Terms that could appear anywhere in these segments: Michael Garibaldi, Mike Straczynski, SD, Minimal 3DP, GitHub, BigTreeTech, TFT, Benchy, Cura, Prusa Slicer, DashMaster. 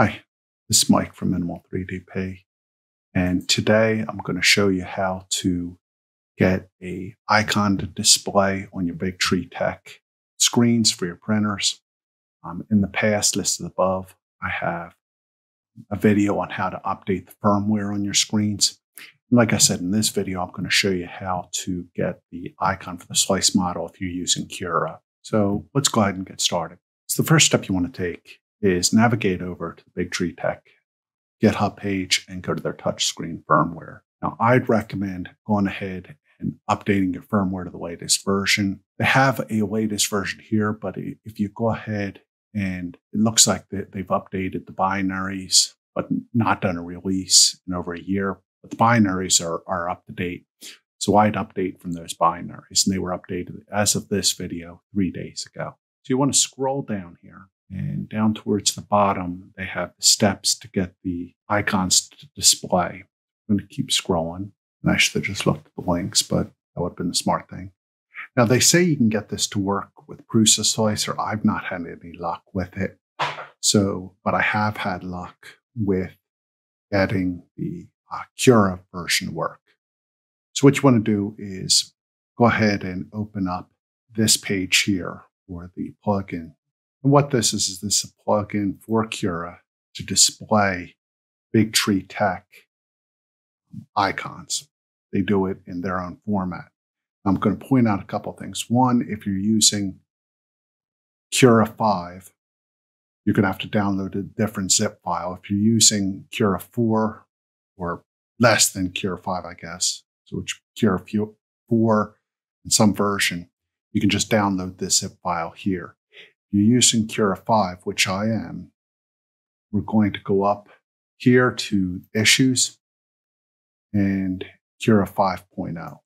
Hi, this is Mike from Minimal 3DP, and today I'm going to show you how to get an icon to display on your BigTreeTech screens for your printers. In the past, listed above, I have a video on how to update the firmware on your screens. And like I said, in this video, I'm going to show you how to get the icon for the slice model if you're using Cura. So let's go ahead and get started. So the first step you want to take is navigate over to the BigTreeTech GitHub page and go to their touchscreen firmware. Now, I'd recommend going ahead and updating your firmware to the latest version. They have a latest version here, but if you go ahead and it looks like they've updated the binaries, but not done a release in over a year. But the binaries are up to date. So I'd update from those binaries, and they were updated as of this video 3 days ago. So you want to scroll down here, and down towards the bottom, they have the steps to get the icons to display. I'm going to keep scrolling, and I should have just looked at the links, but that would have been the smart thing. Now, they say you can get this to work with Prusa Slicer. I've not had any luck with it, but I have had luck with getting the Cura version to work. So what you want to do is go ahead and open up this page here for the plugin. And what this is this is a plugin for Cura to display BigTreeTech icons. They do it in their own format. I'm going to point out a couple of things. One, if you're using Cura 5, you're going to have to download a different zip file. If you're using Cura 4 or less than Cura 5, I guess, so which Cura 4 in some version, you can just download this zip file here. If you're using Cura 5, which I am, we're going to go up here to Issues and Cura 5.0.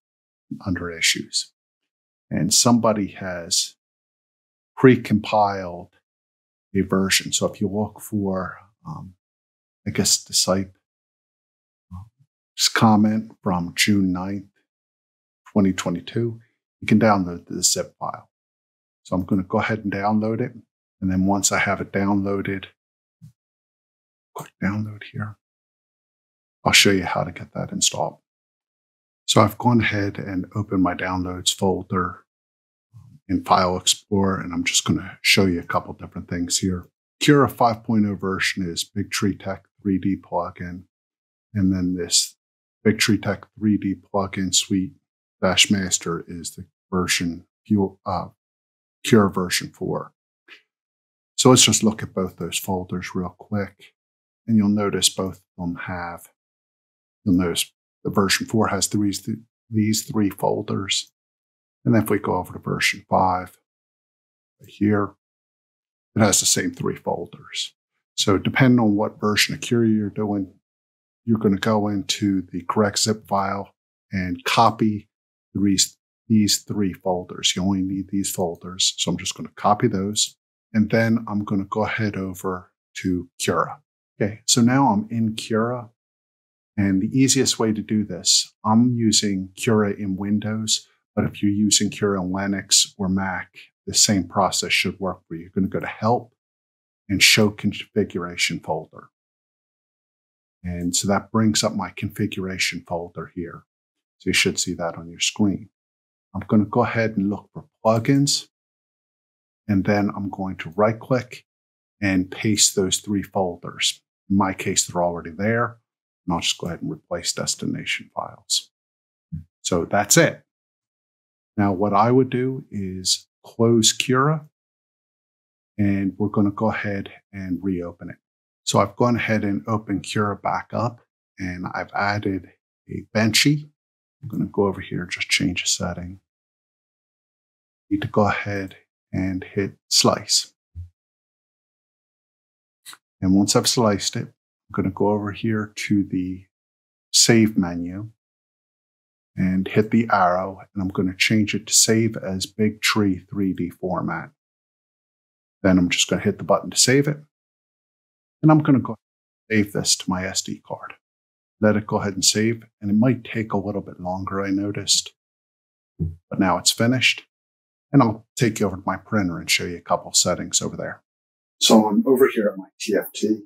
Under Issues, and somebody has pre-compiled a version. So if you look for, I guess the site comment from June 9th, 2022, you can download the zip file. So I'm going to go ahead and download it. And then once I have it downloaded, click download here. I'll show you how to get that installed. So I've gone ahead and opened my downloads folder in File Explorer, and I'm just going to show you a couple different things here. Cura 5.0 version is BigTreeTech 3D plugin, and then this BigTreeTech 3D plugin suite DashMaster is the version Cura version 4. So let's just look at both those folders real quick, and you'll notice both of them have. You'll notice. The version 4 has these three folders. And then if we go over to version 5 right here, it has the same three folders. So depending on what version of Cura you're doing, you're going to go into the correct zip file and copy these three folders. You only need these folders. So I'm just going to copy those. And then I'm going to go ahead over to Cura. Okay, so now I'm in Cura. And the easiest way to do this, I'm using Cura in Windows, but if you're using Cura in Linux or Mac, the same process should work for you. You're going to go to Help and Show Configuration folder. And so that brings up my configuration folder here. So you should see that on your screen. I'm going to go ahead and look for plugins. And then I'm going to right click and paste those three folders. In my case, they're already there. And I'll just go ahead and replace destination files. So that's it. Now, what I would do is close Cura, and we're going to go ahead and reopen it. So I've gone ahead and opened Cura back up, and I've added a Benchy. I'm going to go over here, just change a setting. Need to go ahead and hit Slice. And once I've sliced it, I'm going to go over here to the Save menu and hit the arrow, and I'm going to change it to Save as BigTree 3D format. Then I'm just going to hit the button to save it, and I'm going to go ahead and save this to my SD card. Let it go ahead and save, and it might take a little bit longer, I noticed, but now it's finished, and I'll take you over to my printer and show you a couple settings over there. So I'm over here at my TFT.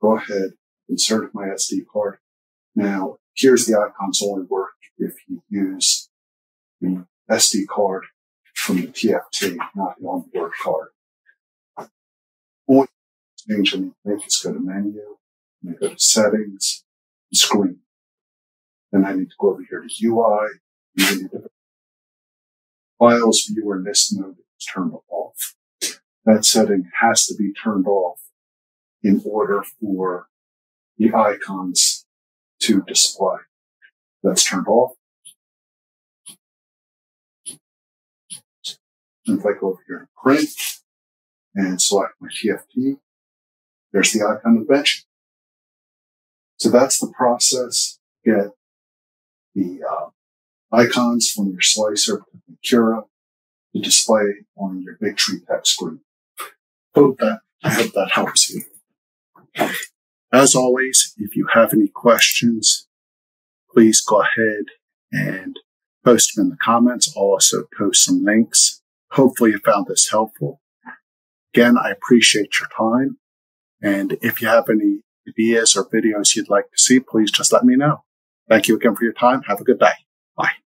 go ahead, insert my SD card. Now, here's the icons only work if you use the SD card from the TFT, not the onboard card. Or change anything, just go to menu, and go to settings, and screen. Then I need to go over here to UI, and I need to files, viewer, list mode is turned off. That setting has to be turned off in order for the icons to display. That's turned off. And if I go over here to print and select my TFT, there's the icon of Benchy. So that's the process. Get the icons from your slicer, Cura, to display on your BigTreeTech screen. I hope that helps you. As always, if you have any questions, please go ahead and post them in the comments. I'll also post some links. Hopefully you found this helpful. Again, I appreciate your time. And if you have any ideas or videos you'd like to see, please just let me know. Thank you again for your time. Have a good day. Bye.